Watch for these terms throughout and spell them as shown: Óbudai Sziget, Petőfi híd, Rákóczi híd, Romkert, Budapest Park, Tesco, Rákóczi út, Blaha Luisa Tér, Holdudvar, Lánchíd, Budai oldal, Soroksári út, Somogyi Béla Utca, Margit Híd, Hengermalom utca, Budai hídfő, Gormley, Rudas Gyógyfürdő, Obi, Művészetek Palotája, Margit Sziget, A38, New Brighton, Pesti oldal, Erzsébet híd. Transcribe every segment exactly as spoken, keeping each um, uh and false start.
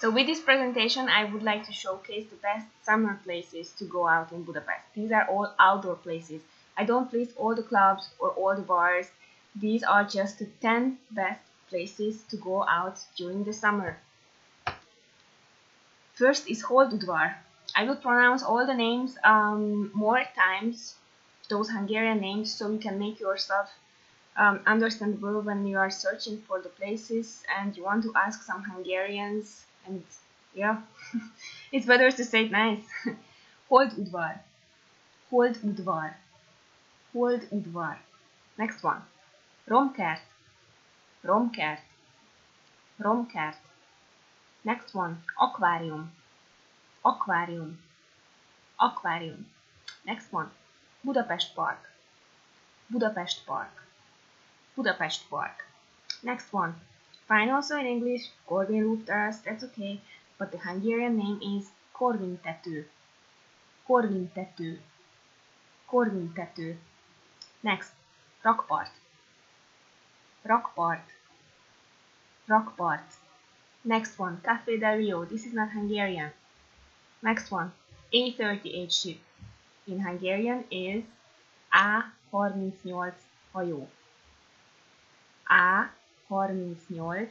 So with this presentation, I would like to showcase the best summer places to go out in Budapest. These are all outdoor places. I don't list all the clubs or all the bars. These are just the ten best places to go out during the summer. First is Holdudvar. I will pronounce all the names um, more times, those Hungarian names, so you can make yourself um, understandable when you are searching for the places and you want to ask some Hungarians. And yeah, it's better to say it nice. Holdudvar. Holdudvar. Holdudvar. Next one. Romkert. Romkert. Romkert. Next one. Aquarium. Aquarium. Aquarium. Next one. Budapest Park. Budapest Park. Budapest Park. Next one. Fine, also in English, Corvin roof terrace, that's okay, but the Hungarian name is Corvintető. Corvintető. Corvintető. Next, Rakpart. Rakpart. Rakpart. Next one, Café del Rio. This is not Hungarian. Next one, A thirty-eight ship. In Hungarian is A harmincnyolc hajó. A harmincnyolc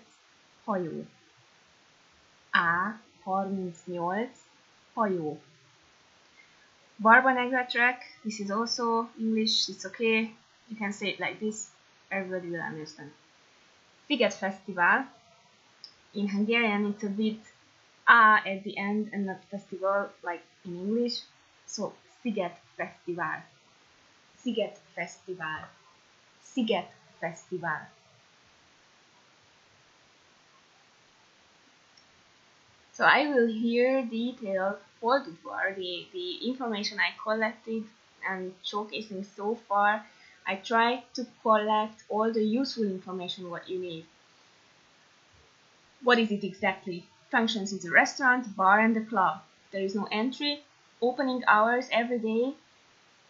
hajó. A harmincnyolc hajó. Barba Negra track, this is also English, it's okay, you can say it like this, everybody will understand. Sziget Festival, in Hungarian it's a bit A at the end and not festival like in English, so Sziget Festival. Sziget Festival. Sziget Festival. So I will hear details for Holdudvar, the, the information I collected and showcasing so far. I tried to collect all the useful information what you need. What is it exactly? Functions is a restaurant, bar and a club. There is no entry. Opening hours every day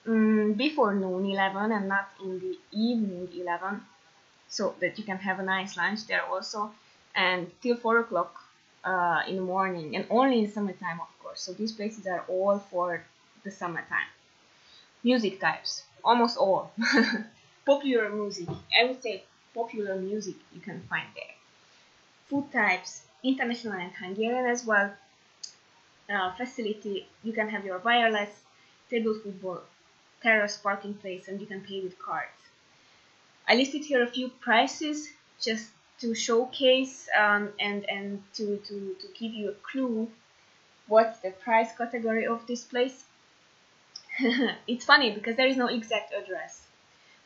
um, before noon eleven and not in the evening eleven, so that you can have a nice lunch there also, and till four o'clock. Uh, in the morning, and only in summertime, of course. So these places are all for the summertime. Music types, almost all. Popular music, I would say popular music you can find there. Food types, international and Hungarian as well. Uh, facility, you can have your wireless, table football, terrace parking place, and you can pay with cards. I listed here a few prices, just to showcase um, and, and to, to, to give you a clue what's the price category of this place. It's funny because there is no exact address.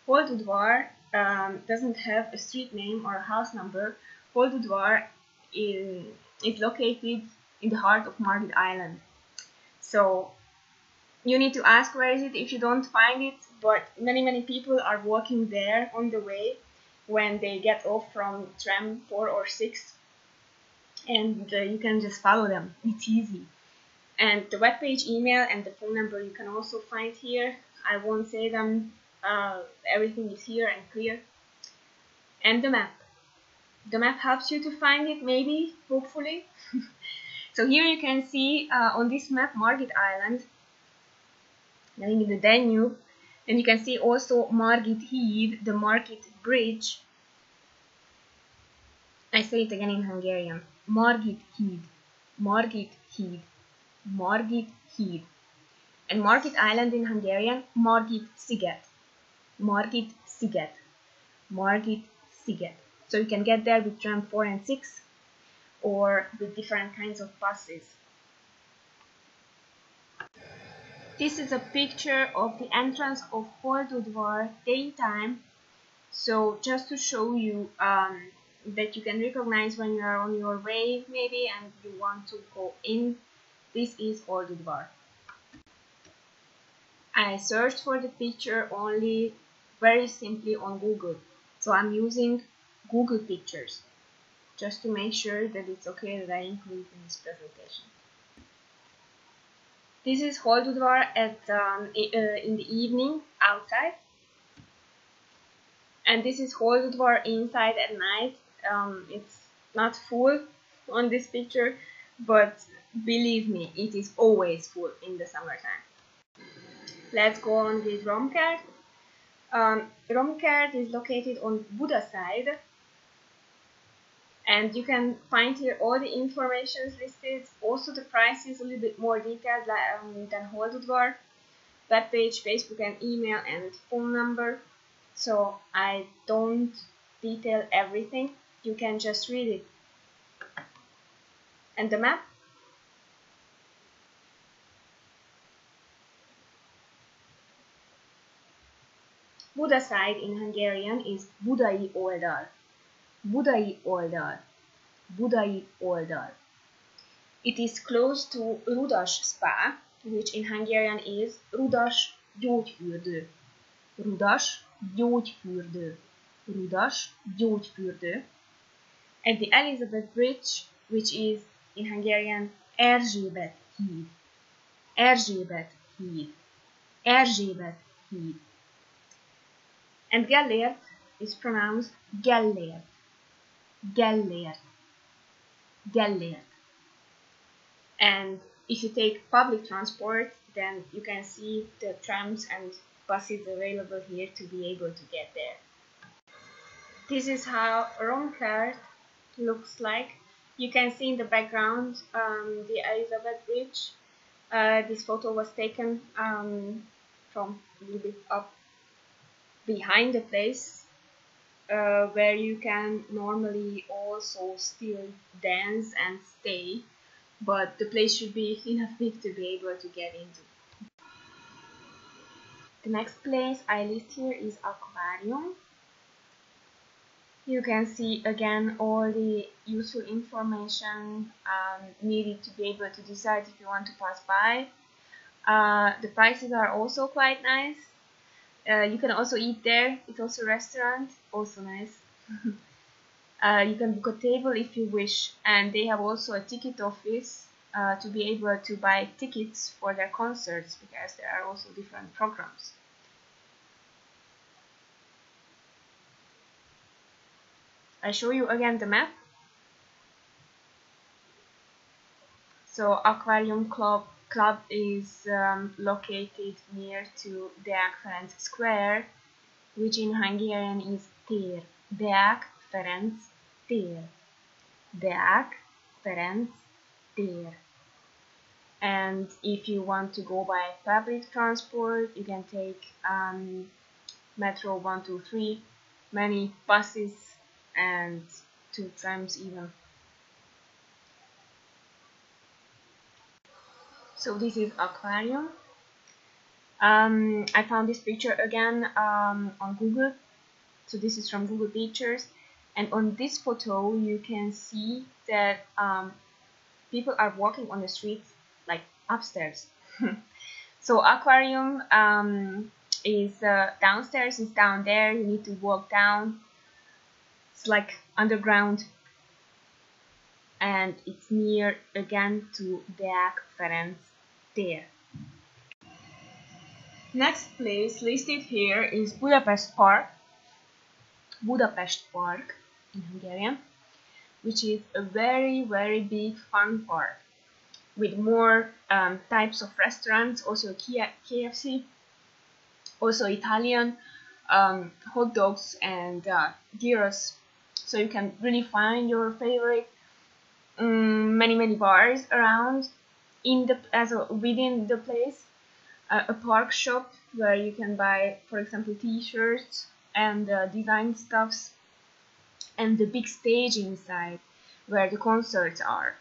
Holdudvar um, doesn't have a street name or a house number. Holdudvar is, is located in the heart of Margit Island. So you need to ask where is it if you don't find it, but many, many people are walking there on the way when they get off from tram four or six, and uh, you can just follow them, it's easy. And the webpage, email and the phone number you can also find here. I won't say them, uh, everything is here and clear. And the map. The map helps you to find it, maybe, hopefully. So here you can see uh, on this map Margit Island, then in the Danube, and you can see also Margit Híd, the Margit Bridge. I say it again in Hungarian. Margit Híd. Margit Híd. Margit Híd. And Margit Island in Hungarian, Margit Sziget. Margit Sziget. Margit Sziget. So you can get there with tram four and six or with different kinds of buses. This is a picture of the entrance of Holdudvar daytime. So just to show you um, that you can recognize when you are on your way maybe and you want to go in. This is Holdudvar. I searched for the picture only very simply on Google. So I'm using Google Pictures just to make sure that it's okay that I include in this presentation. This is Holdudvar at um, in the evening outside, and this is Holdudvar inside at night. Um, it's not full on this picture, but believe me, it is always full in the summertime. Let's go on with Romkert. Um, Romkert is located on Buda side, and you can find here all the information listed, also the prices a little bit more detailed um, than Holdudvar, webpage, Facebook and email and phone number. So I don't detail everything, you can just read it. And the map. Buda side in Hungarian is Budai oldal, Budai oldal, Budai oldal. It is close to Rudas Spa, which in Hungarian is Rudas Gyógyfürdő, Rudas Gyógyfürdő, Rudas Gyógyfürdő. At the Elizabeth Bridge, which is in Hungarian Erzsébet híd, Erzsébet híd, Erzsébet híd. And Gellért is pronounced Gellért, Gellért, Gellért. And if you take public transport, then you can see the trams and buses available here to be able to get there. This is how Romkert looks like. You can see in the background um, the Elizabeth Bridge. Uh, this photo was taken um, from a little bit up behind the place uh, where you can normally also still dance and stay, but the place should be enough big to be able to get into. The next place I list here is Aquarium. You can see again all the useful information um, needed to be able to decide if you want to pass by. Uh, the prices are also quite nice. Uh, you can also eat there, it's also a restaurant, also nice. uh, you can book a table if you wish, and they have also a ticket office uh, to be able to buy tickets for their concerts, because there are also different programs. I show you again the map. So Aquarium Club Club is um, located near to Deák Ferenc Square, which in Hungarian is Tér. Deák Ferenc Tér. Deák Ferenc Tér. And if you want to go by public transport, you can take um, Metro one two three, many buses and two trams even. So this is Aquarium. Um, I found this picture again um, on Google. So this is from Google Pictures. And on this photo you can see that um, people are walking on the streets like upstairs. So Aquarium um, is uh, downstairs, it's down there, you need to walk down. It's like underground. And it's near again to Deák Ferenc Tér. Next place listed here is Budapest Park, Budapest Park in Hungarian, which is a very very big fun park with more um, types of restaurants, also K F C, also Italian um, hot dogs and uh, gyros, so you can really find your favorite. Um, many many bars around in the as a, within the place, uh, a park shop where you can buy, for example, t-shirts and uh, design stuffs, and the big stage inside where the concerts are.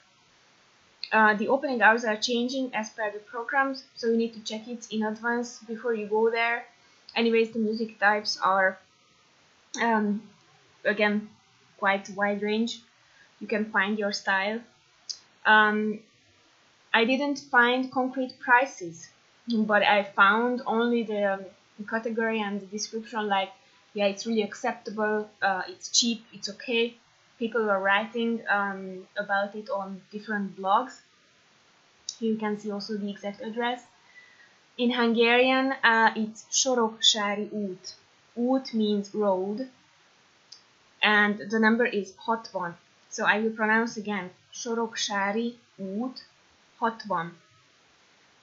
Uh, the opening hours are changing as per the programs, so you need to check it in advance before you go there. Anyways, the music types are um, again quite wide range. You can find your style. Um, I didn't find concrete prices, but I found only the um, category and the description like, yeah, it's really acceptable, uh, it's cheap, it's okay. People were writing um, about it on different blogs. You can see also the exact address. In Hungarian, uh, it's Soroksári út. Út means road, and the number is hatvan. So I will pronounce again, Soroksári út hatvan.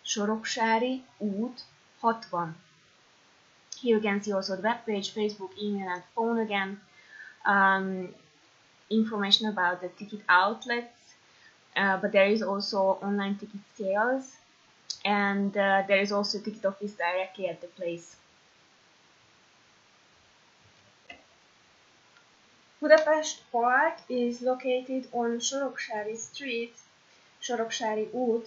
Soroksári út hatvan. Here you can see also the webpage, Facebook, email and phone again. Um, information about the ticket outlets, uh, but there is also online ticket sales, and uh, there is also a ticket office directly at the place. Budapest Park is located on Soroksári Street, Soroksári út.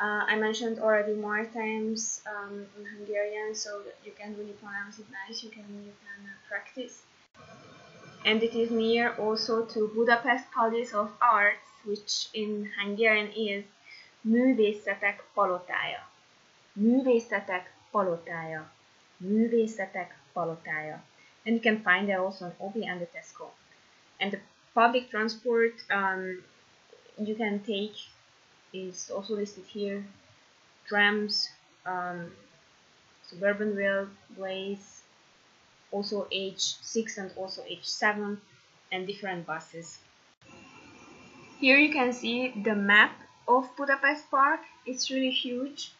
Uh, I mentioned already more times um, in Hungarian, so that you can really pronounce it nice, you can, you can uh, practice. And it is near also to Budapest Palace of Arts, which in Hungarian is Művészetek Palotája. Művészetek Palotája. Művészetek Palotája. And you can find there also an Obi and a Tesco. And the public transport um, you can take is also listed here. Trams, um, suburban railways, also H six and also H seven, and different buses. Here you can see the map of Budapest Park. It's really huge.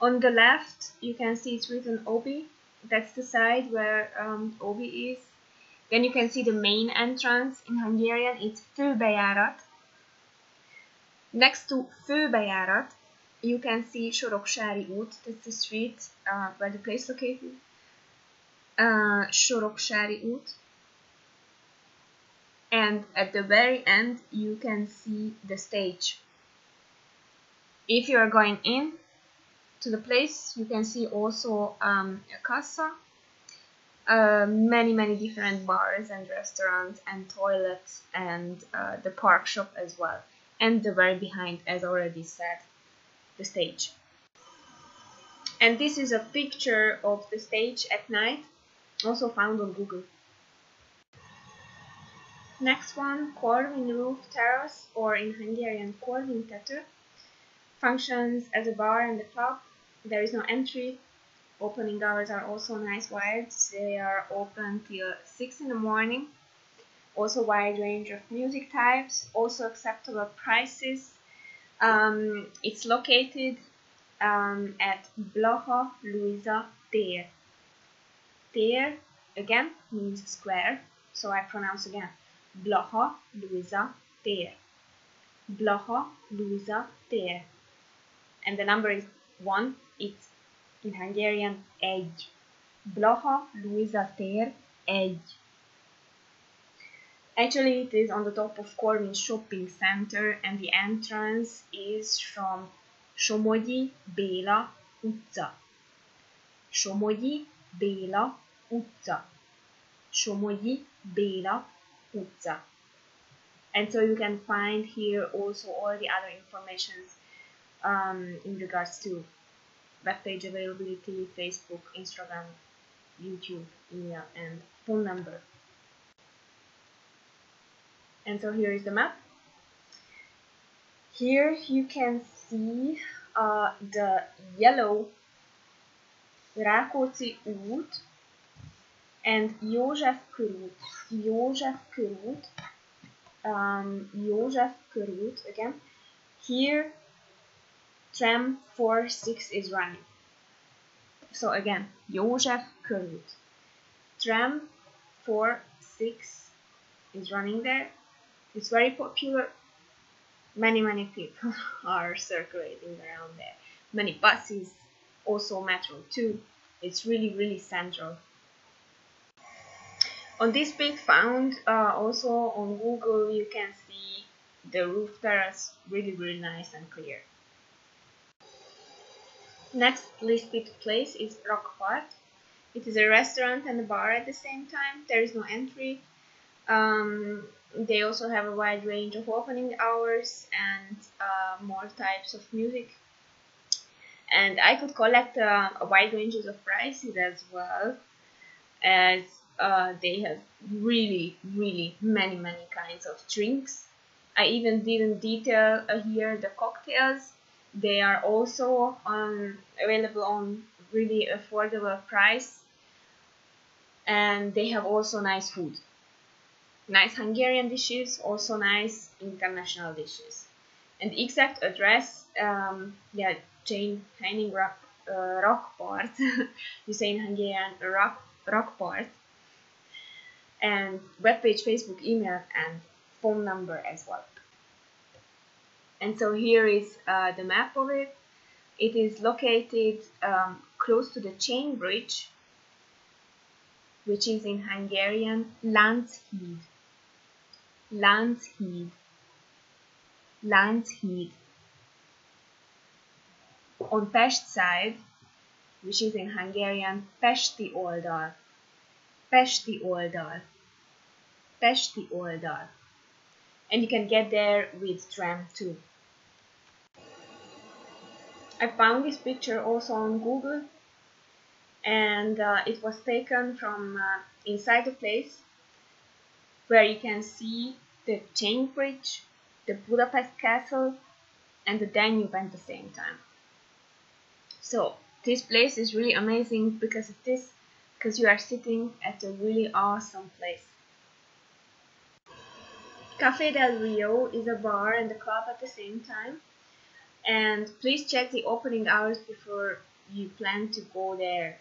On the left you can see it's written Obi. That's the side where um, Obi is. Then you can see the main entrance. In Hungarian it's Főbejárat. Next to Főbejárat you can see Soroksári út. That's the street uh, where the place is located. Uh, Soroksári út. And at the very end you can see the stage. If you are going in to the place, you can see also um, a casa, uh, many many different bars and restaurants and toilets, and uh, the park shop as well, and the very behind, as already said, the stage. And this is a picture of the stage at night, also found on Google. Next one, Corvin roof terrace, or in Hungarian Corvintető, functions as a bar and a club. There is no entry. Opening hours are also nice wide. They are open till six in the morning. Also wide range of music types. Also acceptable prices. Um, it's located Um, at Blaha Luisa Tér. Tér again means square, so I pronounce again Blaha Luisa Tér. Blaha Luisa Tér. And the number is one. It's in Hungarian egy. Blaha Luisa Tér egy. Actually, it is on the top of Corvin Shopping Center, and the entrance is from Somogyi Béla utca. Somogyi Béla utca. Somogyi Béla utca. And so you can find here also all the other information um, in regards to webpage availability, Facebook, Instagram, YouTube, email, and phone number. And so here is the map. Here you can see uh, the yellow Rákóczi út and József körút. József körút. Um, József körút again. Here tram four six is running. So again, József körút. Tram four six is running there. It's very popular. Many, many people are circulating around there. Many buses, also metro too. It's really, really central. On this page found uh, also on Google, you can see the roof terrace really, really nice and clear. Next listed place is Rakpart. It is a restaurant and a bar at the same time. There is no entry. Um, They also have a wide range of opening hours and uh, more types of music. And I could collect uh, a wide range of prices as well, as uh, they have really, really many, many kinds of drinks. I even didn't detail uh, here the cocktails. They are also um, available on really affordable price. And they have also nice food. Nice Hungarian dishes, also nice international dishes. And exact address, um, yeah, Jane Heining Rock, uh, Rakpart, you say in Hungarian Rock, Rakpart. And webpage, Facebook, email, and phone number as well. And so here is uh, the map of it. It is located um, close to the chain bridge, which is in Hungarian Lánchíd. Lánchíd. Lánchíd. On Pest side, which is in Hungarian Pesti oldal. Pesti oldal. Pesti oldal. And you can get there with tram too. I found this picture also on Google, and uh, it was taken from uh, inside the place, where you can see the chain bridge, the Budapest castle, and the Danube at the same time. So this place is really amazing because of this, because you are sitting at a really awesome place. Café del Rio is a bar and a club at the same time, and please check the opening hours before you plan to go there.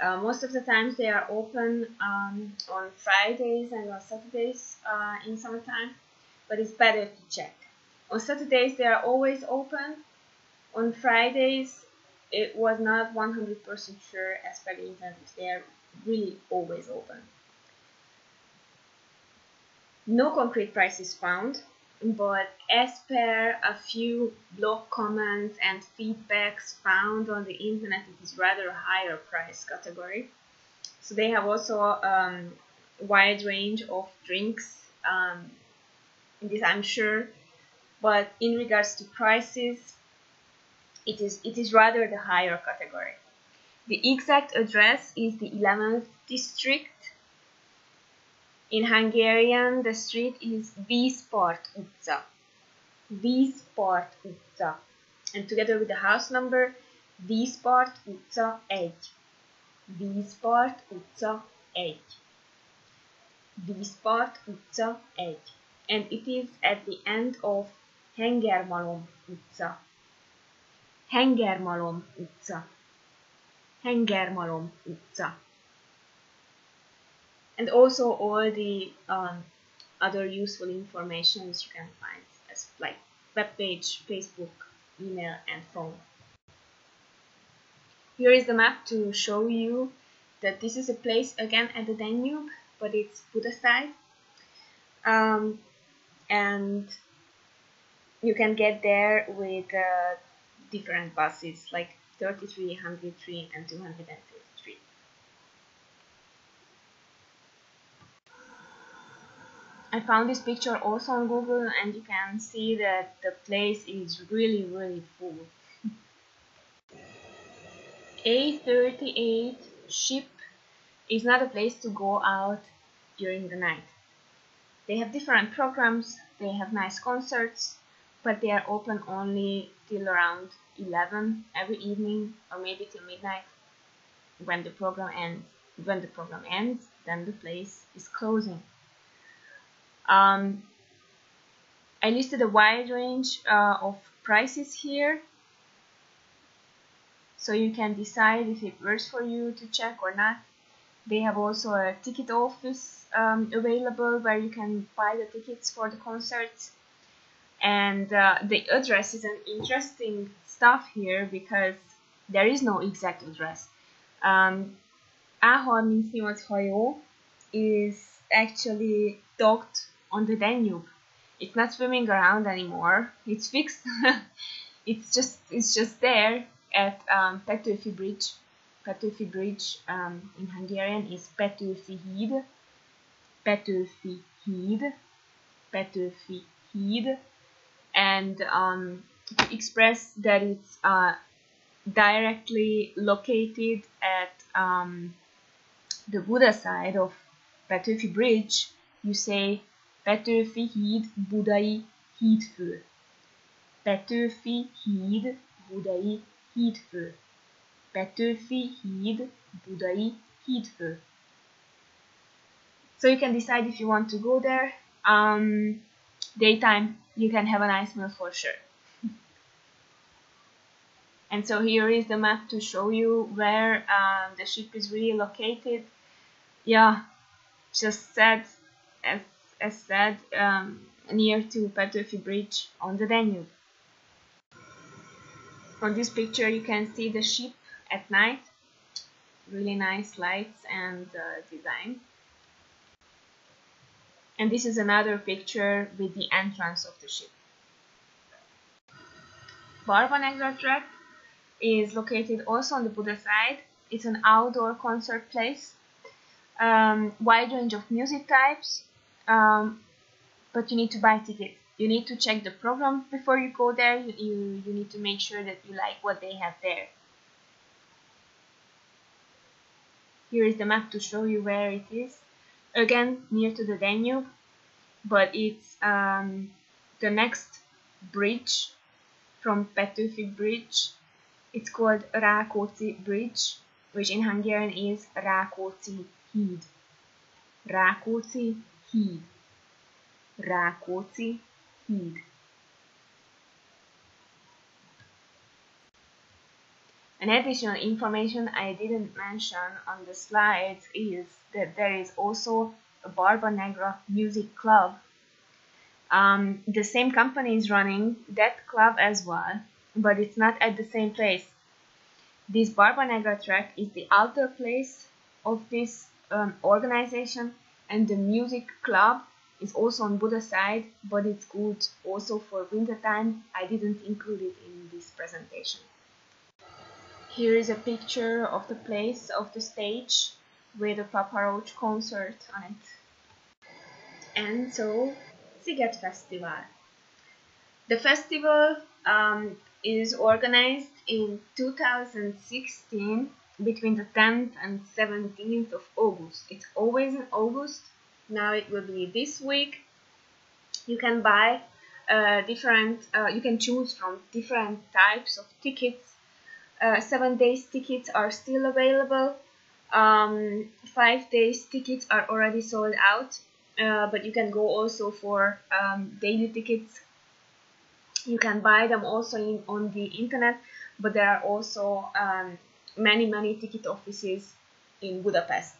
Uh, most of the times they are open um, on Fridays and on Saturdays uh, in summertime, but it's better to check. On Saturdays they are always open. On Fridays it was not one hundred percent sure as per the internet. They are really always open. No concrete price is found, but as per a few blog comments and feedbacks found on the internet, it is rather a higher price category. So they have also um, a wide range of drinks, um, this I'm sure, but in regards to prices, it is, it is rather the higher category. The exact address is the eleventh district. In Hungarian, the street is Vízpart utca. Vízpart utca. And together with the house number, Vízpart utca one. Vízpart utca one. Vízpart utca one. And it is at the end of Hengermalom utca. Hengermalom utca. Hengermalom utca. And also all the um, other useful informations you can find, as like webpage, Facebook, email, and phone. Here is the map to show you that this is a place again at the Danube, but it's Buda side, um, and you can get there with uh, different buses like thirty-three, one hundred three, and two hundred three. I found this picture also on Google, and you can see that the place is really, really full. A thirty-eight ship is not a place to go out during the night. They have different programs, they have nice concerts, but they are open only till around eleven every evening, or maybe till midnight. When the program ends, when the program ends, then the place is closing. Um, I listed a wide range uh, of prices here, so you can decide if it works for you to check or not. They have also a ticket office um, available where you can buy the tickets for the concerts. And uh, the address is an interesting stuff here because there is no exact address. Um, A harmincnyolc hajó is actually docked on the Danube. It's not swimming around anymore. It's fixed. it's just it's just there at um, Petőfi Bridge. Petőfi Bridge um, in Hungarian is Petőfi híd. Petőfi híd. Petőfi híd. And um, to express that it's uh, directly located at um, the Buda side of Petőfi Bridge, you say Petőfi híd Budai hídfő. Petőfi híd Budai hídfő. Petőfi híd Budai hídfő. So you can decide if you want to go there. Um, daytime, you can have a nice meal for sure. And so here is the map to show you where um, the ship is really located. Yeah, just said, as, as said, um, near to Petőfi Bridge on the Danube. From this picture you can see the ship at night. Really nice lights and uh, design. And this is another picture with the entrance of the ship. Barba Negra track is located also on the Buda side. It's an outdoor concert place. Um, wide range of music types, um, but you need to buy tickets. You need to check the program before you go there. You, you, you need to make sure that you like what they have there. Here is the map to show you where it is. Again, near to the Danube, but it's um, the next bridge from Petőfi Bridge. It's called Rákóczi Bridge, which in Hungarian is Rákóczi híd. Rákóczi híd. Rákóczi híd. An additional information I didn't mention on the slides is that there is also a Barba Negra music club. Um, the same company is running that club as well, but it's not at the same place. This Barba Negra track is the outdoor place of this um, organization, and the music club is also on Buda side, but it's good also for winter time. I didn't include it in this presentation. Here is a picture of the place of the stage with a Papa Roach concert on it. And so, Sziget Festival. The festival um, is organized in two thousand sixteen between the tenth and seventeenth of August. It's always in August. Now it will be this week. You can buy uh, different, uh, you can choose from different types of tickets. Uh, seven days tickets are still available. Um, five days tickets are already sold out, uh, but you can go also for um, daily tickets. You can buy them also in, on the internet, but there are also um, many, many ticket offices in Budapest.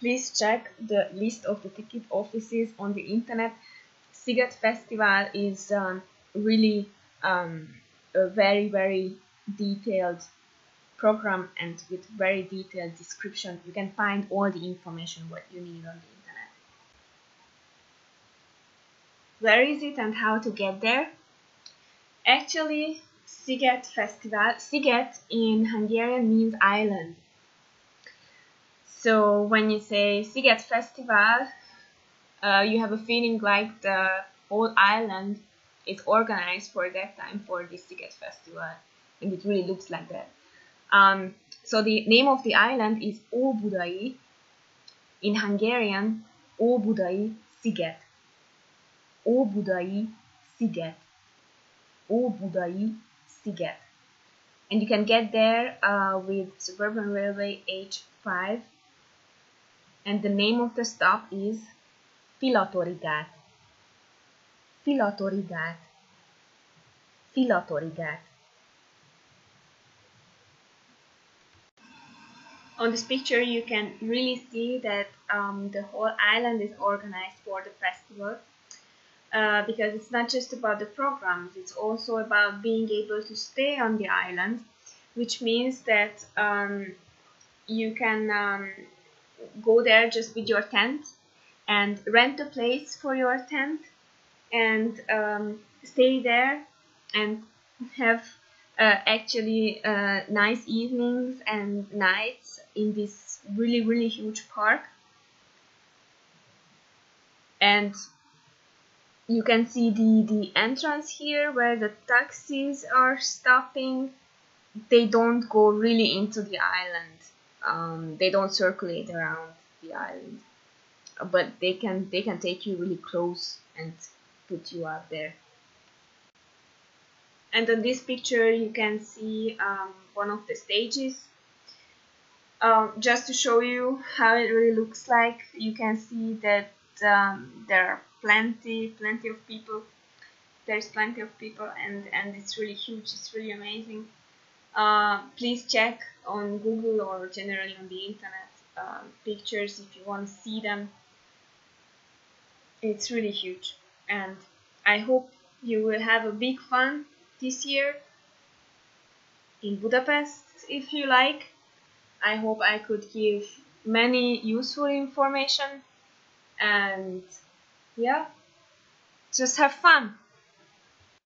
Please check the list of the ticket offices on the internet. Sziget Festival is um, really um, a very, very detailed program and with very detailed description. You can find all the information what you need on the internet. Where is it and how to get there? Actually, Sziget Festival, Sziget in Hungarian means island. So when you say Sziget Festival, uh, you have a feeling like the whole island is organized for that time for this Sziget Festival. And it really looks like that. Um, so the name of the island is Óbudai. In Hungarian, Óbudai Sziget. Óbudai Sziget. Óbudai Sziget. And you can get there uh, with Suburban Railway H five. And the name of the stop is Filatorigát. Filatorigát. Filatorigát. On this picture you can really see that um, the whole island is organized for the festival, uh, because it's not just about the programs, it's also about being able to stay on the island, which means that um, you can um, go there just with your tent and rent a place for your tent and um, stay there and have uh, actually uh, nice evenings and nights in this really really huge park. And you can see the, the entrance here where the taxis are stopping. They don't go really into the island. Um, they don't circulate around the island, but they can they can take you really close and put you out there. And on this picture you can see um, one of the stages. Um, just to show you how it really looks like, you can see that um, there are plenty, plenty of people. There's plenty of people, and and it's really huge. It's really amazing. Uh, please check on Google or generally on the internet uh, pictures if you want to see them. It's really huge, and I hope you will have a big fun this year in Budapest if you like. I hope I could give many useful information, and yeah, just have fun.